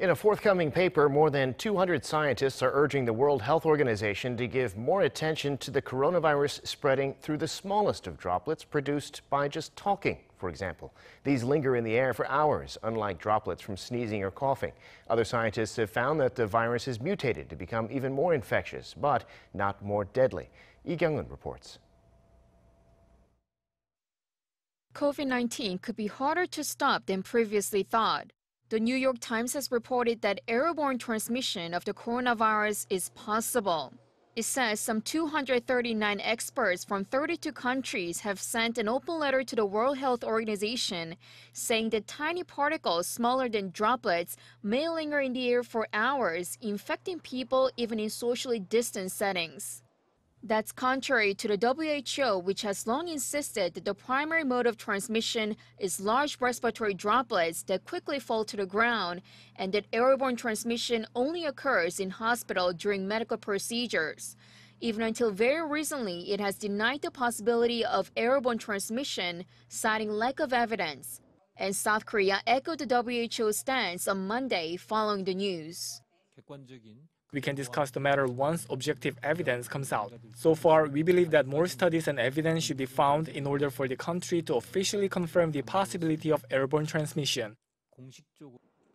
In a forthcoming paper, more than 200 scientists are urging the World Health Organization to give more attention to the coronavirus spreading through the smallest of droplets produced by just talking, for example. These linger in the air for hours, unlike droplets from sneezing or coughing. Other scientists have found that the virus has mutated to become even more infectious, but not more deadly. Lee Kyung-eun reports. COVID-19 could be harder to stop than previously thought. The New York Times has reported that airborne transmission of the coronavirus is possible. It says some 239 experts from 32 countries have sent an open letter to the World Health Organization saying that tiny particles smaller than droplets may linger in the air for hours, infecting people even in socially distant settings. That's contrary to the WHO, which has long insisted that the primary mode of transmission is large respiratory droplets that quickly fall to the ground, and that airborne transmission only occurs in hospital during medical procedures. Even until very recently, it has denied the possibility of airborne transmission, citing lack of evidence. And South Korea echoed the WHO's stance on Monday following the news. We can discuss the matter once objective evidence comes out. So far, we believe that more studies and evidence should be found in order for the country to officially confirm the possibility of airborne transmission.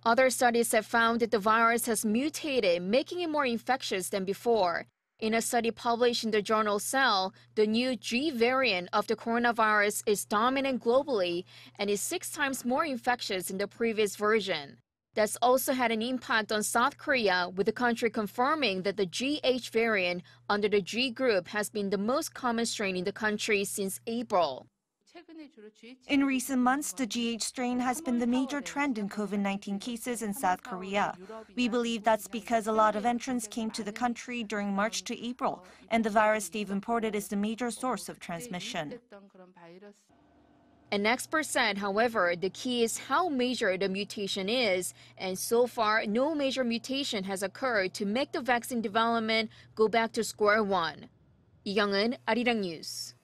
Other studies have found that the virus has mutated, making it more infectious than before. In a study published in the journal Cell, the new G variant of the coronavirus is dominant globally and is 6 times more infectious than the previous version. That's also had an impact on South Korea, with the country confirming that the GH variant under the G group has been the most common strain in the country since April. In recent months, the GH strain has been the major trend in COVID-19 cases in South Korea. We believe that's because a lot of entrants came to the country during March to April, and the virus they've imported is the major source of transmission. An expert said, however, the key is how major the mutation is, and so far, no major mutation has occurred to make the vaccine development go back to square one. Lee Kyung-eun, Arirang News.